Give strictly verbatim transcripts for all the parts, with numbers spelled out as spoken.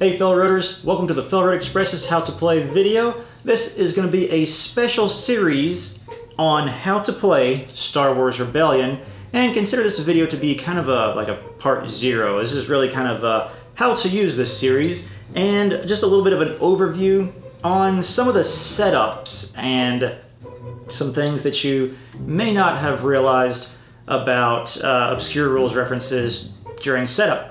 Hey fellow Roaders, welcome to the Fellow Road Express's How to Play video. This is going to be a special series on how to play Star Wars Rebellion, and consider this video to be kind of a like a part zero. This is really kind of a, how to use this series, and just a little bit of an overview on some of the setups and some things that you may not have realized about uh, obscure rules references during setup.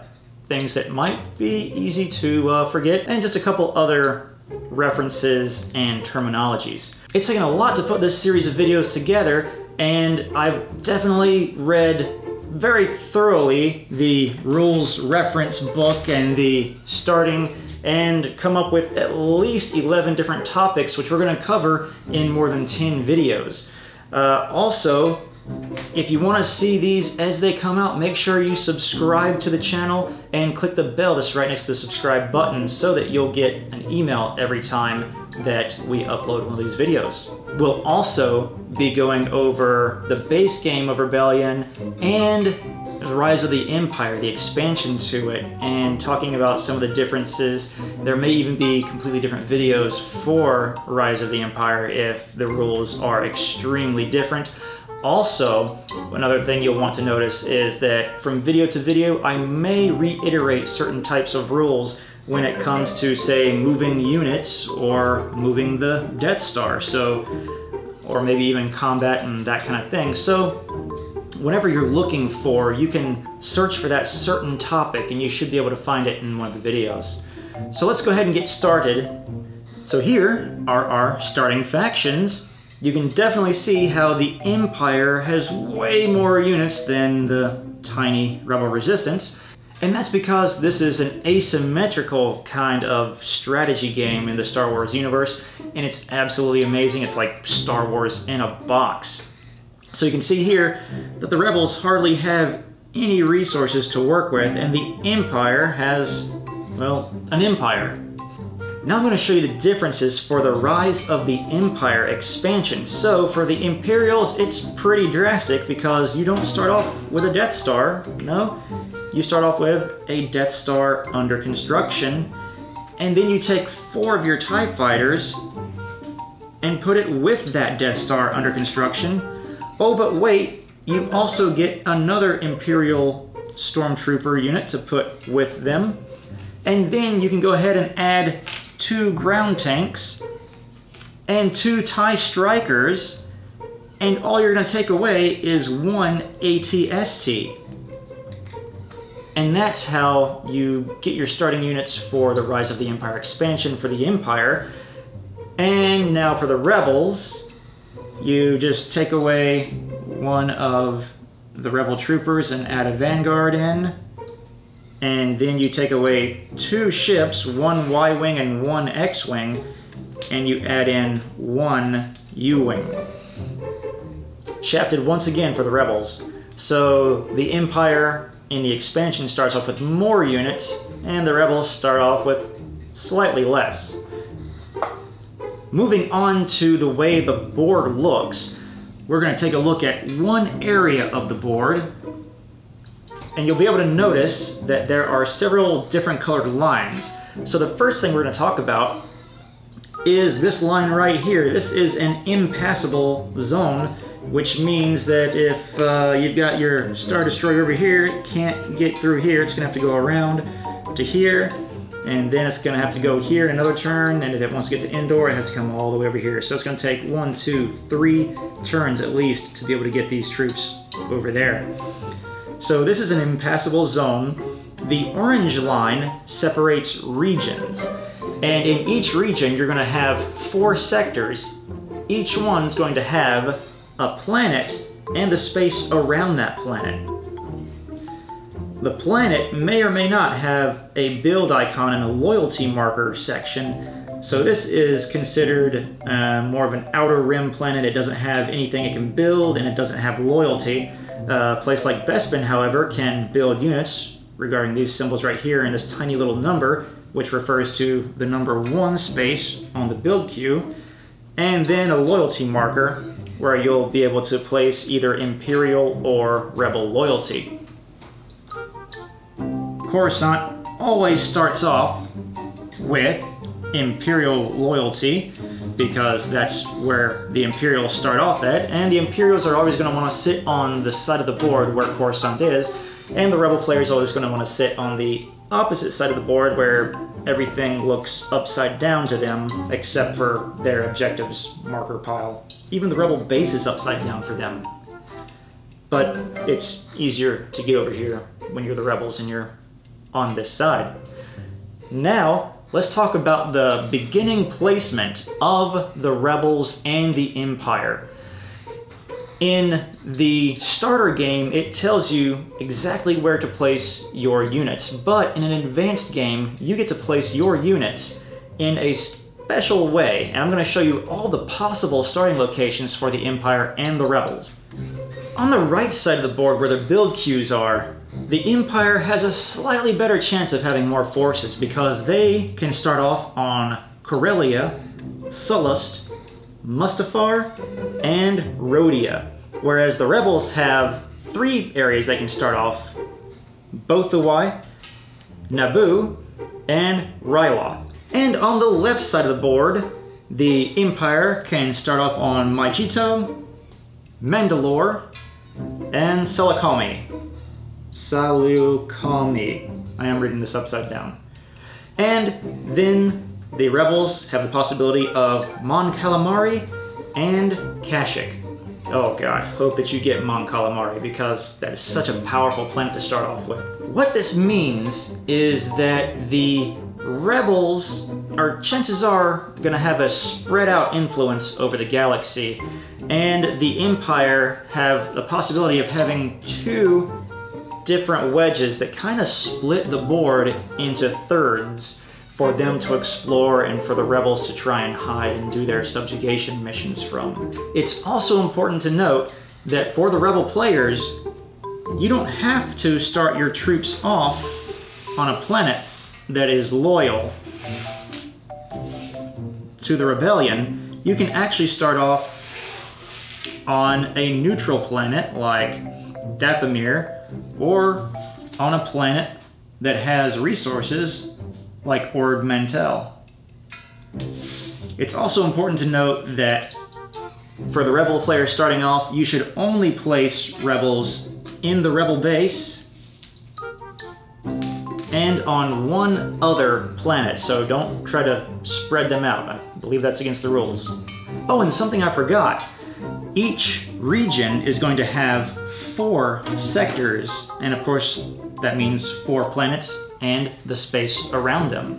Things that might be easy to uh, forget, and just a couple other references and terminologies. It's taken a lot to put this series of videos together, and I've definitely read very thoroughly the rules reference book and the starting, and come up with at least eleven different topics, which we're gonna cover in more than ten videos. Uh, also, if you want to see these as they come out, make sure you subscribe to the channel and click the bell that's right next to the subscribe button so that you'll get an email every time that we upload one of these videos. We'll also be going over the base game of Rebellion and the Rise of the Empire, the expansion to it, and talking about some of the differences. There may even be completely different videos for Rise of the Empire if the rules are extremely different. Also, another thing you'll want to notice is that from video to video, I may reiterate certain types of rules when it comes to, say, moving units or moving the Death Star, so, or maybe even combat and that kind of thing. So, whatever you're looking for, you can search for that certain topic and you should be able to find it in one of the videos. So let's go ahead and get started. So here are our starting factions. You can definitely see how the Empire has way more units than the tiny Rebel Resistance, and that's because this is an asymmetrical kind of strategy game in the Star Wars universe, and it's absolutely amazing. It's like Star Wars in a box. So you can see here that the Rebels hardly have any resources to work with, and the Empire has, well, an empire. Now I'm going to show you the differences for the Rise of the Empire expansion. So for the Imperials, it's pretty drastic because you don't start off with a Death Star, no. You start off with a Death Star under construction, and then you take four of your TIE Fighters and put it with that Death Star under construction. Oh, but wait, you also get another Imperial Stormtrooper unit to put with them, and then you can go ahead and add two ground tanks, and two TIE Strikers, and all you're going to take away is one A T S T. And that's how you get your starting units for the Rise of the Empire expansion for the Empire. And now for the Rebels, you just take away one of the Rebel Troopers and add a Vanguard in. And then you take away two ships, one Y-wing and one X-wing, and you add in one U-wing. Shafted once again for the Rebels. So the Empire in the expansion starts off with more units, and the Rebels start off with slightly less. Moving on to the way the board looks, we're going to take a look at one area of the board. And you'll be able to notice that there are several different colored lines. So the first thing we're going to talk about is this line right here. This is an impassable zone, which means that if uh, you've got your Star Destroyer over here, it can't get through here. It's going to have to go around to here, and then it's going to have to go here another turn, and if it wants to get to Endor, it has to come all the way over here. So it's going to take one, two, three turns at least to be able to get these troops over there. So this is an impassable zone. The orange line separates regions. And in each region, you're gonna have four sectors. Each one's going to have a planet and the space around that planet. The planet may or may not have a build icon and a loyalty marker section. So this is considered uh, more of an outer rim planet. It doesn't have anything it can build, and it doesn't have loyalty. Uh, a place like Bespin, however, can build units regarding these symbols right here and this tiny little number, which refers to the number one space on the build queue, and then a loyalty marker where you'll be able to place either Imperial or Rebel loyalty. Coruscant always starts off with Imperial loyalty, because that's where the Imperials start off at, and the Imperials are always going to want to sit on the side of the board where Coruscant is, and the Rebel players are always going to want to sit on the opposite side of the board where everything looks upside down to them except for their objectives marker pile. Even the Rebel base is upside down for them. But it's easier to get over here when you're the Rebels and you're on this side. Now, let's talk about the beginning placement of the Rebels and the Empire. In the starter game, it tells you exactly where to place your units, but in an advanced game, you get to place your units in a special way, and I'm going to show you all the possible starting locations for the Empire and the Rebels. On the right side of the board, where the build queues are, the Empire has a slightly better chance of having more forces because they can start off on Corellia, Sullust, Mustafar, and Rhodia, whereas the Rebels have three areas they can start off: Bothawui, Naboo, and Ryloth. And on the left side of the board, the Empire can start off on Majito, Mandalore, and Salakami. Salukami. I am reading this upside down. And then the Rebels have the possibility of Mon Calamari and Kashyyyk. Oh god, hope that you get Mon Calamari, because that is such a powerful planet to start off with. What this means is that the Rebels are, chances are, going to have a spread out influence over the galaxy, and the Empire have the possibility of having two different wedges that kind of split the board into thirds for them to explore and for the Rebels to try and hide and do their subjugation missions from. It's also important to note that for the Rebel players, you don't have to start your troops off on a planet that is loyal to the Rebellion. You can actually start off on a neutral planet like Dathomir, or on a planet that has resources like Ord Mantell. It's also important to note that for the Rebel player starting off, you should only place Rebels in the Rebel base and on one other planet, so don't try to spread them out. I believe that's against the rules. Oh, and something I forgot. Each region is going to have four sectors, and of course that means four planets and the space around them.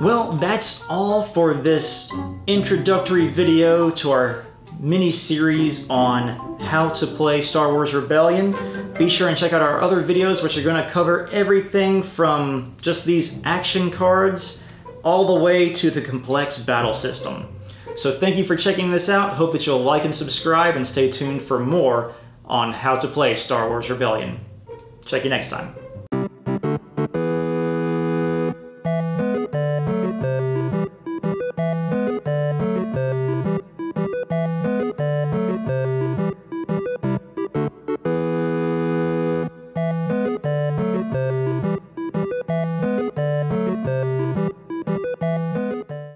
Well, that's all for this introductory video to our mini-series on how to play Star Wars Rebellion. Be sure and check out our other videos, which are going to cover everything from just these action cards all the way to the complex battle system. So thank you for checking this out. Hope that you'll like and subscribe, and stay tuned for more on how to play Star Wars Rebellion. Check you next time.